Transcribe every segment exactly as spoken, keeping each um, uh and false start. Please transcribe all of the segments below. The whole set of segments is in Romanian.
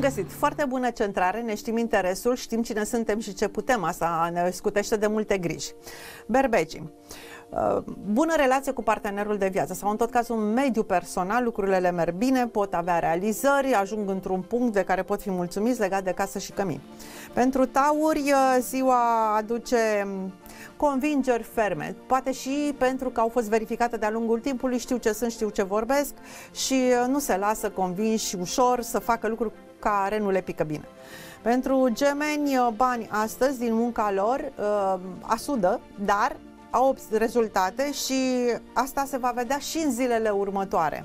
Bun găsit! Foarte bună centrare, ne știm interesul, știm cine suntem și ce putem, asta ne scutește de multe griji. Berbecii. Bună relație cu partenerul de viață sau în tot cazul un mediu personal, lucrurile le merg bine, pot avea realizări, ajung într-un punct de care pot fi mulțumiți legat de casă și cămin. Pentru tauri, ziua aduce convingeri ferme, poate și pentru că au fost verificate de-a lungul timpului, știu ce sunt, știu ce vorbesc și nu se lasă convinși ușor să facă lucruri care nu le pică bine. Pentru gemeni, bani astăzi din munca lor asudă, dar au rezultate și asta se va vedea și în zilele următoare.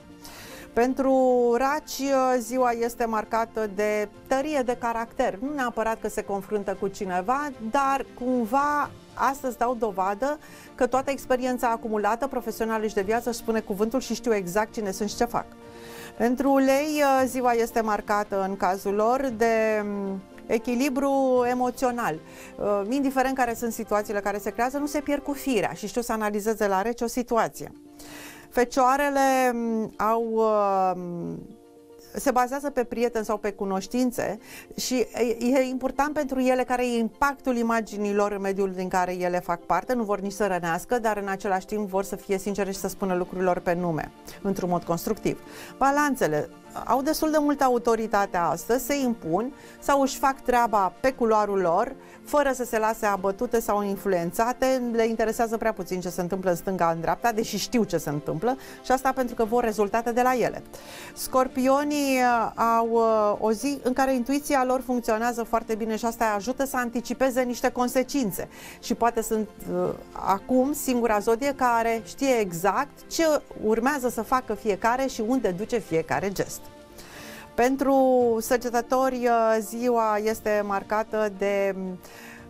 Pentru raci, ziua este marcată de tărie de caracter. Nu neapărat că se confruntă cu cineva, dar cumva astăzi dau dovadă că toată experiența acumulată, profesională și de viață, își spune cuvântul și știu exact cine sunt și ce fac. Pentru lei, ziua este marcată în cazul lor de echilibru emoțional. Indiferent care sunt situațiile care se creează, nu se pierd cu firea și știu să analizeze la rece o situație. Fecioarele au, se bazează pe prieteni sau pe cunoștințe și e important pentru ele care e impactul imaginilor în mediul din care ele fac parte. Nu vor nici să rănească, dar în același timp vor să fie sincere și să spună lucrurilor pe nume, într-un mod constructiv. Balanțele au destul de multă autoritate astăzi, se impun sau își fac treaba pe culoarul lor, fără să se lase abătute sau influențate, le interesează prea puțin ce se întâmplă în stânga, în dreapta, deși știu ce se întâmplă și asta pentru că vor rezultate de la ele. Scorpionii au o zi în care intuiția lor funcționează foarte bine și asta îi ajută să anticipeze niște consecințe și poate sunt acum singura zodie care știe exact ce urmează să facă fiecare și unde duce fiecare gest. Pentru săgetători, ziua este marcată de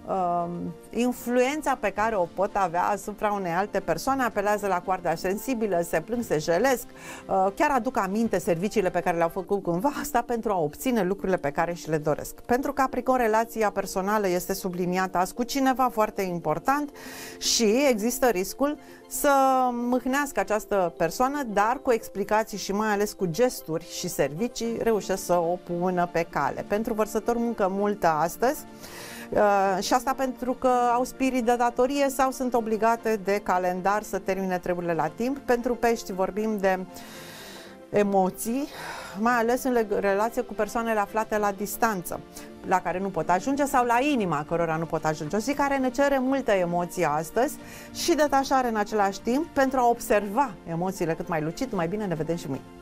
uh, influența pe care o pot avea asupra unei alte persoane, apelează la coarda sensibilă, se plâng, se jelesc, uh, chiar aduc aminte serviciile pe care le-au făcut cândva, asta pentru a obține lucrurile pe care și le doresc. Pentru Capricorn, relația personală este subliniată azi cu cineva foarte important și există riscul să mâhnească această persoană, dar cu explicații și mai ales cu gesturi și servicii reușesc să o pună pe cale. Pentru vărsători, muncă multă astăzi uh, și asta pentru că au spirit de datorie sau sunt obligate de calendar să termine treburile la timp. Pentru pești vorbim de emoții, mai ales în relație cu persoanele aflate la distanță, la care nu pot ajunge sau la inima cărora nu pot ajunge. O zi care ne cere multă emoție astăzi și detașare în același timp pentru a observa emoțiile cât mai lucid. Mai bine, ne vedem și mâine.